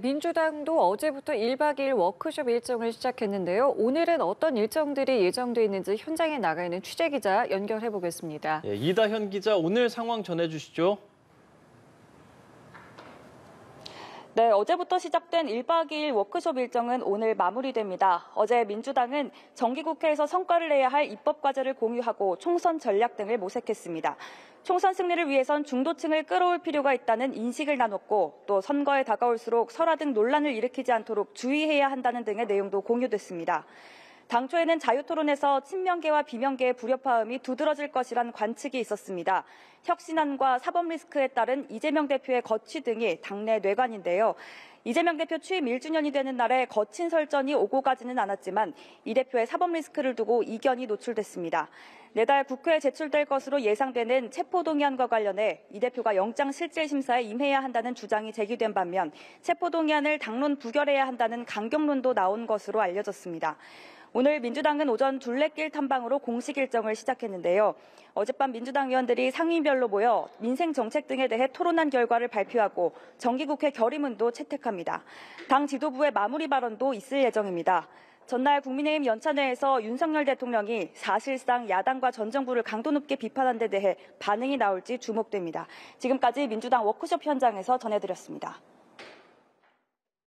민주당도 어제부터 1박 2일 워크숍 일정을 시작했는데요. 오늘은 어떤 일정들이 예정돼 있는지 현장에 나가 있는 취재기자 연결해 보겠습니다. 예, 이다현 기자, 오늘 상황 전해주시죠. 네, 어제부터 시작된 1박 2일 워크숍 일정은 오늘 마무리됩니다. 어제 민주당은 정기국회에서 성과를 내야 할 입법과제를 공유하고 총선 전략 등을 모색했습니다. 총선 승리를 위해선 중도층을 끌어올 필요가 있다는 인식을 나눴고 또 선거에 다가올수록 설화 등 논란을 일으키지 않도록 주의해야 한다는 등의 내용도 공유됐습니다. 당초에는 자유토론에서 친명계와 비명계의 불협화음이 두드러질 것이란 관측이 있었습니다. 혁신안과 사법 리스크에 따른 이재명 대표의 거취 등이 당내 뇌관인데요. 이재명 대표 취임 1주년이 되는 날에 거친 설전이 오고 가지는 않았지만 이 대표의 사법 리스크를 두고 이견이 노출됐습니다. 내달 국회에 제출될 것으로 예상되는 체포동의안과 관련해 이 대표가 영장실질심사에 임해야 한다는 주장이 제기된 반면 체포동의안을 당론 부결해야 한다는 강경론도 나온 것으로 알려졌습니다. 오늘 민주당은 오전 둘레길 탐방으로 공식 일정을 시작했는데요. 어젯밤 민주당 의원들이 상임위별로 모여 민생 정책 등에 대해 토론한 결과를 발표하고 정기국회 결의문도 채택합니다. 당 지도부의 마무리 발언도 있을 예정입니다. 전날 국민의힘 연찬회에서 윤석열 대통령이 사실상 야당과 전 정부를 강도 높게 비판한 데 대해 반응이 나올지 주목됩니다. 지금까지 민주당 워크숍 현장에서 전해드렸습니다.